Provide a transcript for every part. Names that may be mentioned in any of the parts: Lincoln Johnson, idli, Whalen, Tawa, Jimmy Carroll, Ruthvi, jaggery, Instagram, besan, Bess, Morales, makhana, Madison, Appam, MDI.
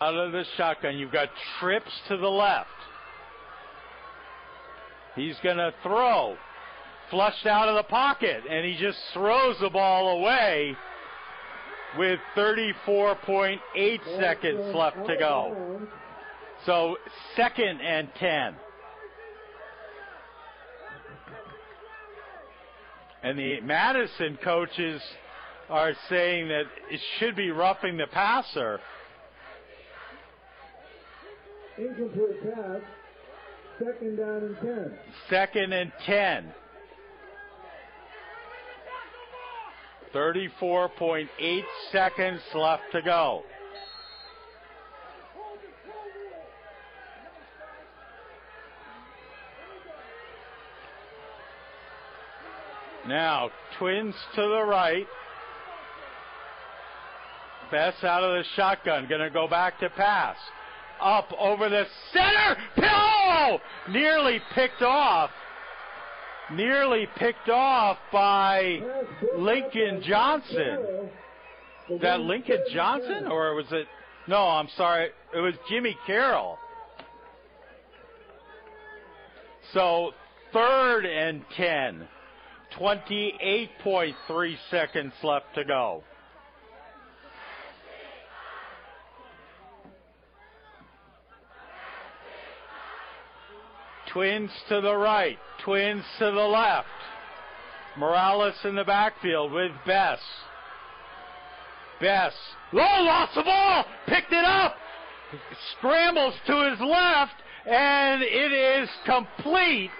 out of the shotgun. You've got trips to the left. He's going to throw. Flushed out of the pocket, and he just throws the ball away with 34.8 seconds left to go. So second and 10. And the Madison coaches are saying that it should be roughing the passer. Incomplete pass. Second down and 10. Second and 10. 34.8 seconds left to go. Now, Twins to the right. Bess out of the shotgun. Going to go back to pass. Up over the center. Pillow! Nearly picked off. Nearly picked off by Lincoln Johnson. Is that Lincoln Johnson or was it? No, I'm sorry. It was Jimmy Carroll. So third and 10. 28.3 seconds left to go. Twins to the right. Twins to the left. Morales in the backfield with Bess. Bess. Oh, lost the ball. Picked it up. Scrambles to his left. And it is complete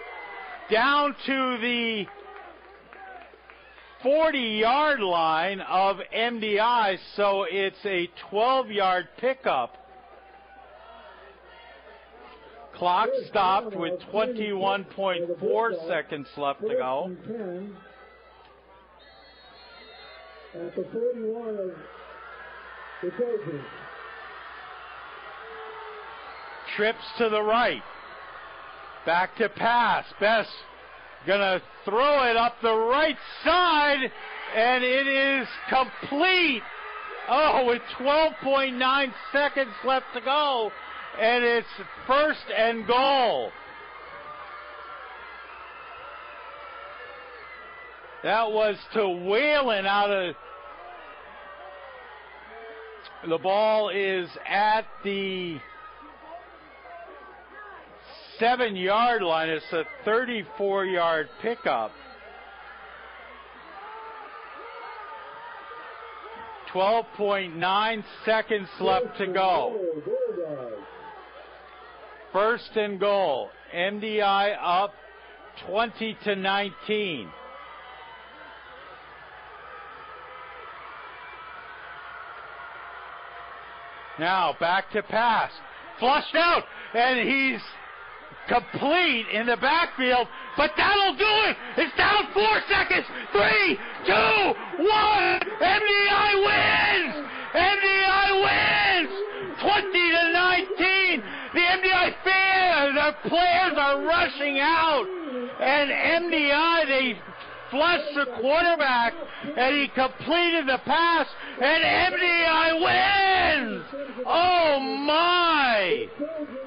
down to the 40-yard line of MDI. So it's a 12-yard pickup. Clock stopped with 21.4 seconds left to go. At the 41 of the Cougars. Trips to the right. Back to pass. Bess gonna throw it up the right side, and it is complete. Oh, with 12.9 seconds left to go. And it's first and goal. That was to Whalen out of... The ball is at the 7-yard line. It's a 34-yard pickup. 12.9 seconds left to go. First and goal. MDI up 20-19. Now back to pass. Flushed out, and he's complete in the backfield, but that'll do it. It's down 4 seconds. 3, 2, 1. MDI wins. MDI wins. 20-19. The MDI fans, the players are rushing out, and MDI, they flushed the quarterback, and he completed the pass, and MDI wins. Oh my!